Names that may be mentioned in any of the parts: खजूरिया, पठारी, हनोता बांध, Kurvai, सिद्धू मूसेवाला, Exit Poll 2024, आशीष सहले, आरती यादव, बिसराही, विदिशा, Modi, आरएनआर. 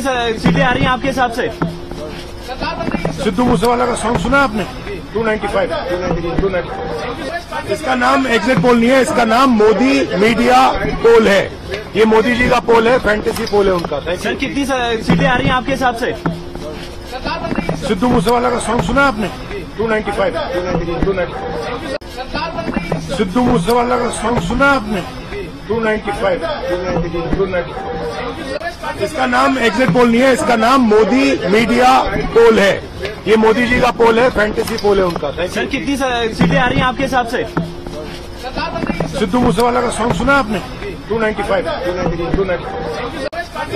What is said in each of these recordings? सीटें आ रही हैं आपके हिसाब से? सिद्धू मूसेवाला का सॉन्ग सुना आपने? 295। इसका नाम एग्जिट पोल नहीं है, इसका नाम मोदी मीडिया पोल है। ये मोदी जी का पोल है, फैंटेसी पोल है उनका। सर कितनी सीटें आ रही हैं आपके हिसाब से? सिद्धू मूसेवाला का सॉन्ग सुना आपने? 295। सिद्धू मूसेवाला का सॉन्ग सुना आपने? 295। इसका नाम एग्जिट पोल नहीं है, इसका नाम मोदी मीडिया पोल है। ये मोदी जी का पोल है, फैंटेसी पोल है उनका। सर कितनी सीटें आ रही हैं आपके हिसाब से? सिद्धू मूसेवाला का सॉन्ग सुना आपने? 295।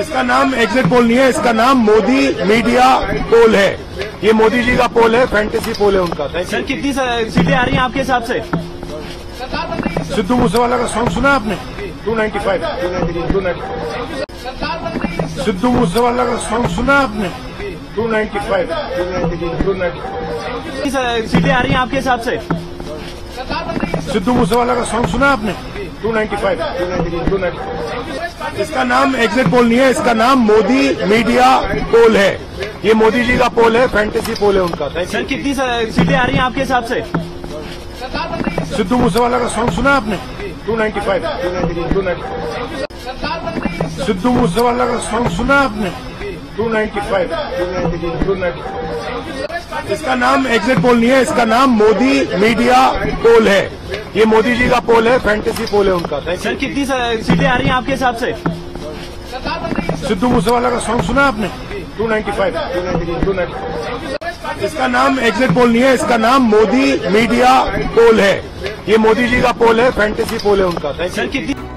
इसका नाम एग्जिट पोल नहीं है, इसका नाम मोदी मीडिया पोल है। ये मोदी जी का पोल है, फैंटेसी पोल है उनका। सर कितनी सीटें आ रही हैं आपके हिसाब से? सिद्धू मूसेवाला का सॉन्ग सुना आपने? 295। सिद्धू मूसेवाला का सॉन्ग सुना आपने? 295। सीटें आ रही हैं आपके हिसाब से? सिद्धू मूसेवाला का सॉन्ग सुना आपने? 295। इसका नाम एग्जिट पोल नहीं है, इसका नाम मोदी मीडिया पोल है। ये मोदी जी का पोल है, फैंटेसी पोल है उनका। सर कितनी सीटें आ रही हैं आपके हिसाब से? सिद्धू मूसेवाला का सॉन्ग सुना आपने? 295। सिद्धू मूसेवाला का सॉन्ग सुना आपने? 295। इसका नाम एग्जिट पोल नहीं है, इसका नाम मोदी मीडिया पोल है। ये मोदी जी का पोल है, फैंटेसी पोल है उनका। सर कितनी सीटें आ रही हैं आपके हिसाब से? सिद्धू मूसेवाला का सॉन्ग सुना आपने? 295। इसका नाम एग्जिट पोल नहीं है, इसका नाम मोदी मीडिया पोल है। ये मोदी जी का पोल है, फैंटेसी पोल है उनका। सर कितनी